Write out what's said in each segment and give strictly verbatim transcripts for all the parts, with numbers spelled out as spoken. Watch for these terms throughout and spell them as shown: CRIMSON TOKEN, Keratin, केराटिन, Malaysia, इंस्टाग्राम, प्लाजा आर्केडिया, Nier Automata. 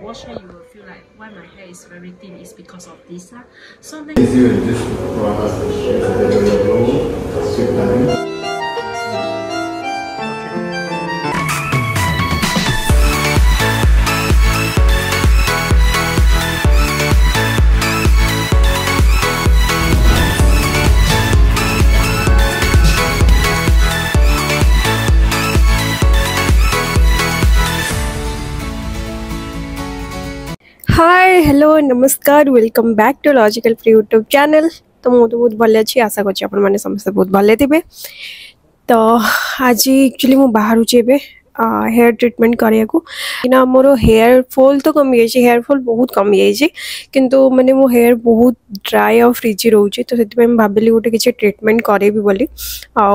Wash hair, you will feel like why my hair is very thin is because of this. Uh. So next is you this product is hi hello नमस्कार welcome back to logical free YouTube channel. तो मु तो बहुत भले अच्छी आशा करछि अपन माने समस्त बहुत भले थिबे। तो आज एक्चुअली मु बाहर छेबे हेयर ट्रीटमेंट करिया को ना मोर हेयर फॉल तो कम गई हेयर फॉल बहुत कम गई छी किंतु माने मो हेयर बहुत ड्राई और फ्रिजी रहउची। तो सेति मैं भाबिली गोटे किछ ट्रीटमेंट करेबी बोली आ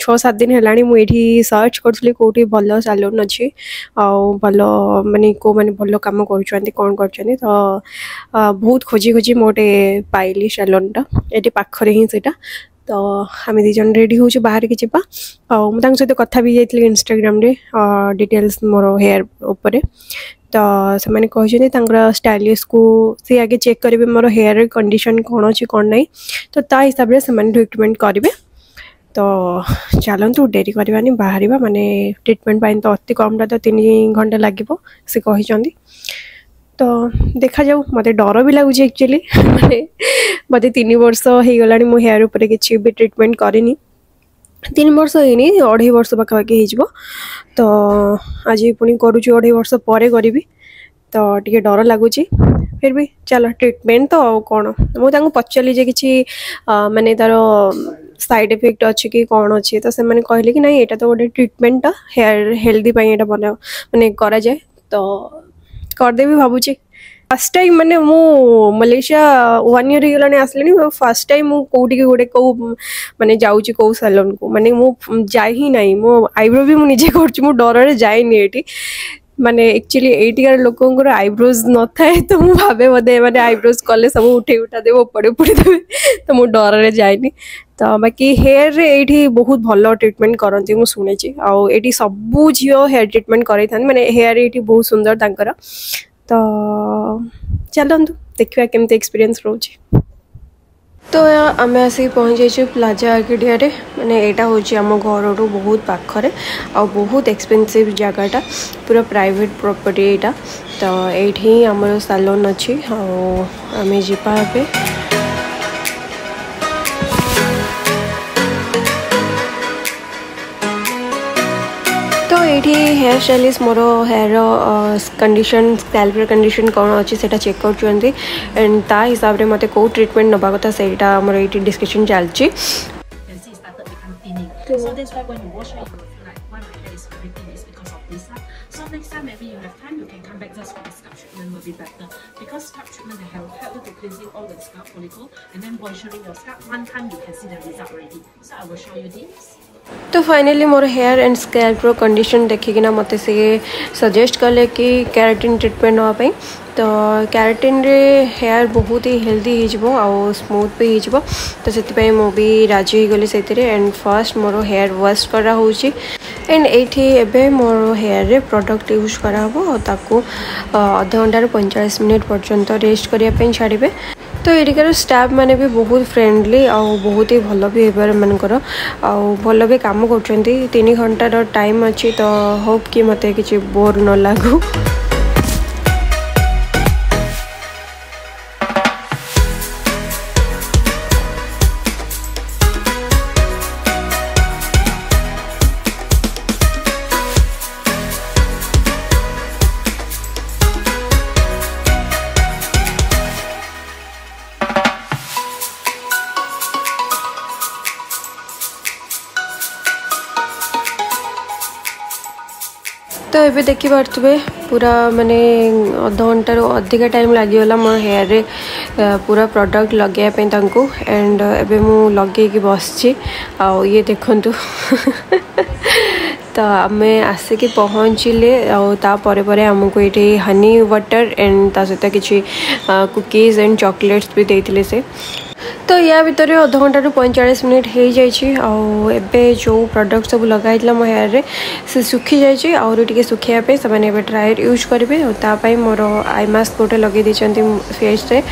छह सात दिन हेलानी मु एठी सर्च करथली कोठी भलो सैलून अछि आ भलो माने को माने भलो काम करूछंती कोन करछनी। तो बहुत खोजी खोजी मोटे पाइली सैलूनटा एठी पाखरे ही सेटा। तो आम दिजन रेडी हो बाहर के जावा मुझे सहित कथा भी जाइए इंस्टाग्राम रे डिटेल्स मोर हेयर उपरे। तो से कहते हैं स्टाइलिश को सी आगे चेक करेंगे मोर हेयर कंडीशन कौन अच्छी कौन ना। तो ता हिसाब से ट्रीटमेंट करेंगे। तो चलतु डेरी करवानी बाहर माने ट्रीटमेंट तो अति कम तो तीन घंटा लगे से कहते। तो देखा जाऊ मत डर भी लगुच एक्चुअली मैंने मत तीन वर्ष होगा मो हेयर उपर किसी भी ट्रीटमेंट करनी तीन वर्ष होनी अढ़ाई वर्ष पाखापाखि हो। तो आज पुणी करुचु अढ़ाई वर्ष पर करी तो टे डर लगुच फिर भी चलो ट्रीटमेंट तो कौन मुझे पचारि कि मानने तार साइड इफेक्ट अच्छे कि कौन अच्छे। तो से कहले कि ना ये तो गोटे ट्रिटमेंट हेयर हेल्दी यहाँ बना मैंने करा जाए तो करदेवी भावुची। फर्स्ट टाइम मैंने मु मलेशिया वन ईयर होगा आसली फर्स्ट टाइम मु कोटी गोटे कौ मानने जाऊँगी कौ सैलून को मानने मुझे जाए ना मो आईब्रो भी मुझे कर डर जाए ये माने एक्चुअली एटिकार लोकर आईब्रोज न थाए। तो मुझे भावे बोधे मैंने आईब्रोज कले सब उठे उठा देव उपड़े उपड़े देवे तो मुझे डर जाए। तो बाकी हेयर ये बहुत भल ट्रिटमेंट करती मुझे शुणी आठ सबू झील हेयर ट्रिटमेंट कराई था मैंने हेयर ये बहुत सुंदर तांकर। तो चलतु देखा केमती एक्सपीरियंस रोचे। तो आम आसिक पहुँच जाइए प्लाजा आर्केडिया मैंने यहाँ हूँ घर टू बहुत पाखरे आ बहुत एक्सपेंसिव जगाटा पूरा प्राइवेट प्रॉपर्टी यहाँ। तो ये आम सैलून अच्छी आम जीपा पे तो ये हेयर स्टाइलिस्ट मोर हेयर कंडीशन स्कैल्पर कंडीशन कौन अच्छी से चेक करते एंड ता हिसाब से मत कौ ट्रीटमेंट नवा कथा से मोर ये डिस्कशन चलती। So next time maybe you have time, you can come back just for the scalp treatment will be better because scalp treatment will help you to cleansing all the scalp follicle and then moisturizing your scalp. One time you can see the result already. So I will show you this. तो finally मोर hair and scalp रो condition देखिकिना मते से suggest करले कि केराटिन treatment होआ पई। तो केराटिन रे हेयर बहुत ही हेल्दी हिजबो आ स्मूथ भी हिजबो। तो सेति पई मो भी राजी हो गेली सेतिरे एंड फर्स्ट मोर हेयर वॉश करा होउची एंड एठी एबे मोर हेयर रे प्रोडक्ट यूज करा हो ताकू आधा घंटा पैंतालीस मिनट पर्यंत रेस्ट करिया पई छाड़ीबे। तो एरिकार स्टाफ माने भी बहुत फ्रेंडली आ बहुत ही भल भी होकर आल भी काम कर तीन घंटार टाइम अच्छी। तो होप कि मत किसी बोर न लगू। तो ये देखिपे पूरा माने अधा घंटार अधिका टाइम लगे मोर हेयर रे पूरा प्रोडक्ट लगे तांको एंड एबे मु लगे कि बस छी आउ ये देखंतु। तो आम आसिक पहुँचले आउे आमको ये हनी वाटर एंड ता सहित किसी कुकीज एंड चॉकलेट्स भी देते से। तो या भितर अध घंटा पैंचाश मिनिट हो जाए आबे जो प्रडक्ट सब लगे मो हेयर से सुखी जाए आहरी सुखापी से ड्रायर यूज करेंगे और मोर आई मास्क गोटे लगे फेस्रे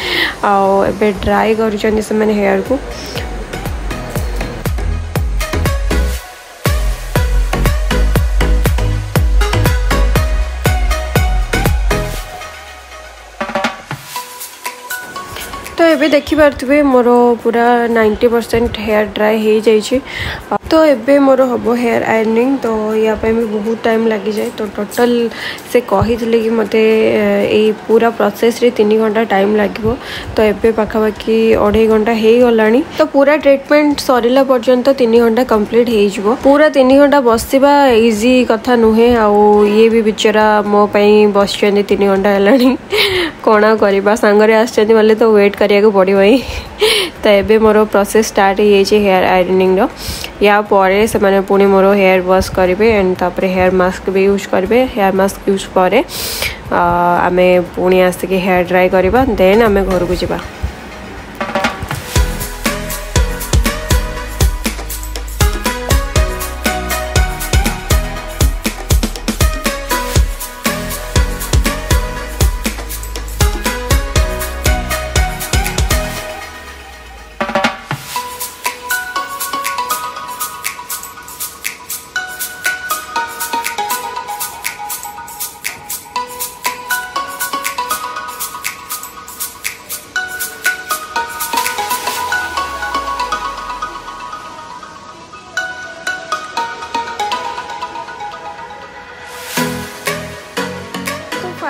आबे ड्राए कर हेयर को तो ये देखिपे मोर पूरा नाइंटी परसेंट हेयर ड्राई हो जाए। तो ये मोर हम हेयर आयरनिंग तो यापाई भी बहुत टाइम लगी जाए तो टोटल से कही कि मते ये पूरा प्रोसेस रे तीन घंटा टाइम लगे तो ये पखापाखि अढ़ाई घंटा हो गला। तो पूरा ट्रिटमेंट सरला पर्यंत तीन घंटा कम्प्लीट हो पूरा तीन घंटा बसवा इजी कथा नुहे आए भी बिचरा मोपाई बस तीन घंटा है कौन करवा सांगरे आसचंदी तो वेट करिया पड़ो ही। तो ये मोर प्रोसेस स्टार्ट हेयर आयरनिंग रो या परे से मैंने पुणी मोर हेयर वॉश करेंगे एंड तापर हेयर मास्क भी यूज करेंगे। हेयर मास्क यूज पर आम पुणी आसिक हेयर ड्राई करवा देन आम घर को जावा।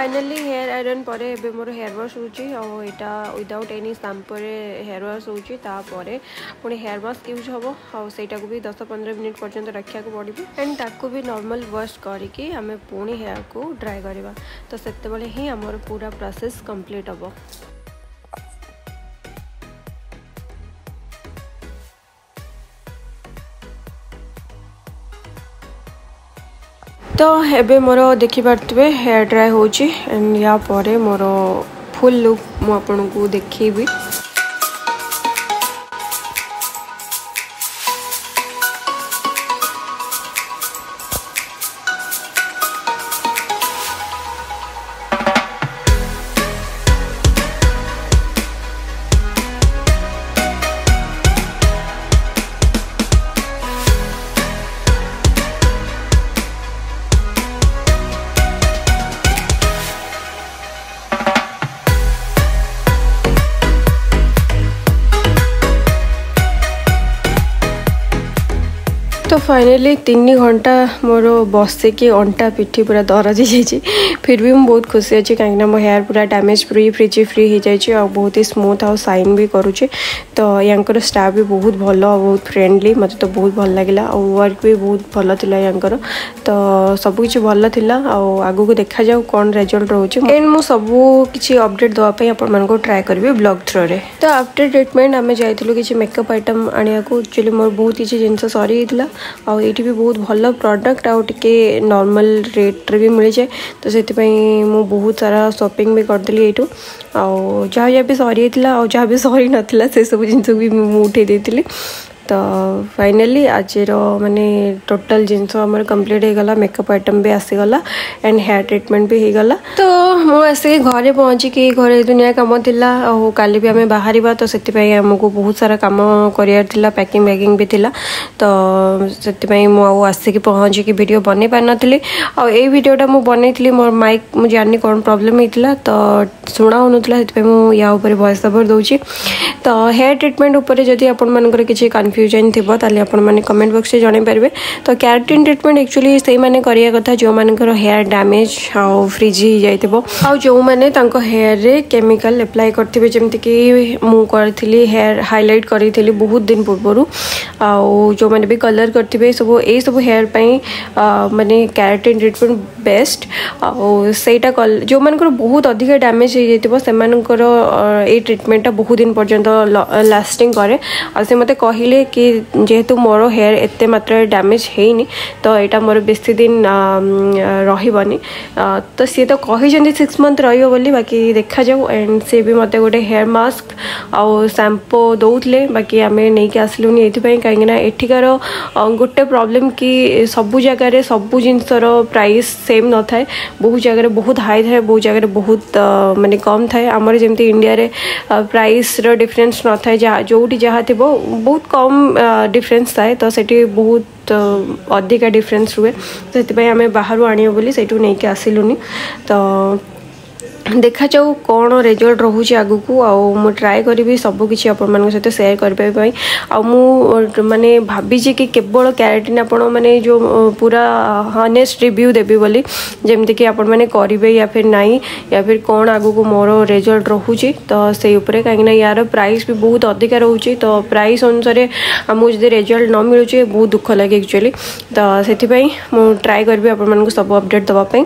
फाइनाली हेयर आयरन पर एबे मोर हेयर वॉश हो एटा विदाउट एनी शैम्पू रे हेयर वॉश होपर पुणी हेयर मास्क यूज हम आईटा को भी दस पंद्रह मिनट पर्यंत रखा पड़े एंड ताकू भी नॉर्मल वॉश करके आम पुणी हेयर को ड्राई करवा। तो सेतबले ही हमर पूरा प्रोसेस कंप्लीट हम। तो एबे मोर देखिपे हेयर ड्राई होची एंड या परे मोर फुल लुक मु आपन को देखिबी। तो फाइनली तीन घंटा मोर बसे कि अंटा पिठी पूरा दरज हो जाए फिर भी मुझे बहुत खुशी अच्छी कहीं मो हेयर पूरा डैमेज फ्री फ्रिजी फ्री हो जाए और बहुत ही स्मूथ आउ शाइन भी करुचे। तो यांकर स्टाफ भी बहुत भल और बहुत फ्रेंडली मत तो बहुत भल लगे और वर्क भी बहुत भल था यांकर। तो सबकिछ भल था आगु को देखा जाऊ कौन रिजल्ट रोच एंड मुझे सबू किसी अपडेट देवाई आपको ट्राए करी ब्लॉग थ्रो रे। तो आफ्टर ट्रिटमेंट आम जाइलु किसी मेकअप आइटम आक्चुअली मोर बहुत किसी जिनस सरी आउ ये भी बहुत भल प्रोडक्ट आउ टे नॉर्मल रेट रे भी मिल जाए तो से मुझे बहुत सारा शॉपिंग भी करदेली यूँ आउ जहाँ भी सरी आ जहाँ भी सरी नाला से सब जिनस भी मुझे उठे देती। तो फाइनाली आज माने टोटल जिनस कंप्लीट हो गला मेकअप आइटम भी आसीगला एंड हेयर ट्रीटमेंट भी हो गला। तो मुझे घरे पहुँचिकी घरे दुनिया कम था और काली भी आम बाहर तो से आमको बहुत सारा कम करार पैकिंग वैकिंग भी था तो से मुझे आसिक पहुँचिकी भिड बन पार नी आई भिडटा मुझे बनई मोर माइक मुझे जानी कौन प्रोब्लेम होता तो शुणा होता मुझे या वॉइस ओवर दूसरी। तो हेयर ट्रीटमेंट उपर जब आपर किसी कन्फ्यूज फ्यूजन थी ताले आपण माने कमेंट बॉक्स रे जणे परबे। तो केराटिन ट्रीटमेंट एक्चुअली सेई माने करिया कथा जो मानकर हेयर डैमेज और फ्रिजी हो जाइतबो आ जो माने तांको हेयर रे केमिकल अप्लाई करथिबे जेमति कि मु करथिली हेयर हाइलाइट करिथिली बहुत दिन पूर्वरु आ जो माने भी कलर करथिबे सब ए सब हेयर पई माने केराटिन ट्रीटमेंट बेस्ट आ सेटा जो मानकर बहुत अधिक डैमेज हो जाइतबो से मानकर ए ट्रीटमेंटटा बहुत दिन पर्यंत लास्टिंग करे आ से मते कहिले कि जेहेतु मोर हेयर एत मात्रा डैमेज होनी तो यहाँ मोर बेसी दिन रही तो सी तो कही सिक्स मंथ रही बाकी देखा जाऊ एंड सी भी मत गोटे हेयर मास्क आउ शैम्पू दौले बाकी आम नहीं आसलुन ये कहीं गोटे प्रॉब्लम कि सबू जगार सबू जिनसर प्राइस सेम न थाए बहुत जगह बहुत हाई थाए बहुत जगह बहुत माने कम थाए आमर जमी इंडिया रे प्राइस रो डिफरेंस न थाए जो जहाँ थी बहुत कम डिफरेंस थाए तो सेठी बहुत अधिका डिफरेंस रुए तो आम बाहर आनियो बोली सेठू नहीं के आसिलुनी तो देखा जाऊ कौन रिजल्ट रोचे आगू को आउ मु ट्राए करी सबकि आपण सहित सेयार करने माने भाभी कि केवल कैरेटिन आपण माने जो पूरा हनेस्ट रिव्यू देवी बोली जमती कि आपण माने करेंगे या फिर नाई या फिर कौन आगू को मोर रिजल्ट रोचे तो से कहीं यार प्राइस भी बहुत अधिका रोच तो प्राइस अनुसार आमको जब रिजल्ट न मिलूचे बहुत दुख लगे एक्चुअली तो से ट्राए करी आपण सब अपडेट देवाई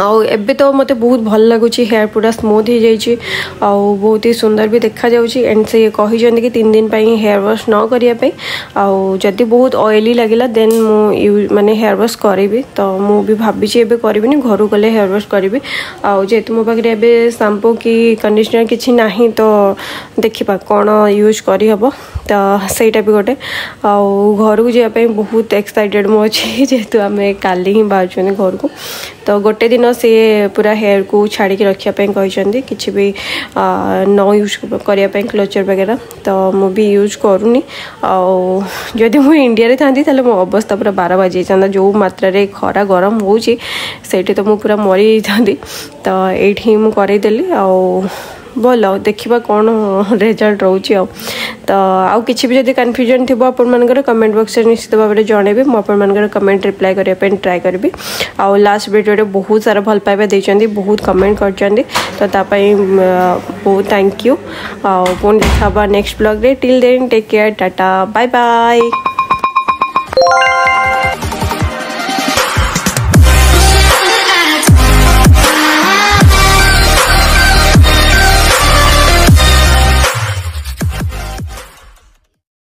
आउ एबे तो मते बहुत भल लगुच हेयर पूरा स्मूथ हो जाइए आउ बहुत ही सुंदर भी देखा जाउची एंड से कही कि तीन दिन पाई हेयर वॉश न करने आउ जदि बहुत ऑयली लगे देन मु माने हेयर वॉश करी तो मुझे भाभी एबे करबी घर गले हेयर वॉश करी आउ जेतु मो पाखे एबे शैम्पू कि कंडीशनर किसी ना तो देखा कौन यूज करहब तो सहीटा भी गोटे आउ घर को जावाई बहुत एक्साइटेड मु अच्छी जेहेतु आम काली ही बाहर घर को तो गोटे दिन से पूरा हेयर को छाड़िक रखापी कहते कि भी न यूज करने क्लोजर वगैरह तो मुझे यूज करूनी आदि मुझे इंडिया थाती मो अवस्था पूरा बार बाजी जाता जो मात्रा रे खरा गरम हो तो मुझे पूरा मरी जाती तो ये मुझे करदेली आल देखा कौन रिजल्ट रोचे आ तो आउ किसी भी जब कन्फ्यूजन थी आपर कमेंट बॉक्स में निश्चित भाव में जनइबे मुझे कमेंट रिप्लाई करने ट्राए करी आउ लास्ट भिडियो बहुत सारा भल पाइबा देते बहुत कमेंट करते तो बहुत थैंक यू आउ पुणी देखा नेक्स्ट ब्लॉग रे till then take care tata bye bye.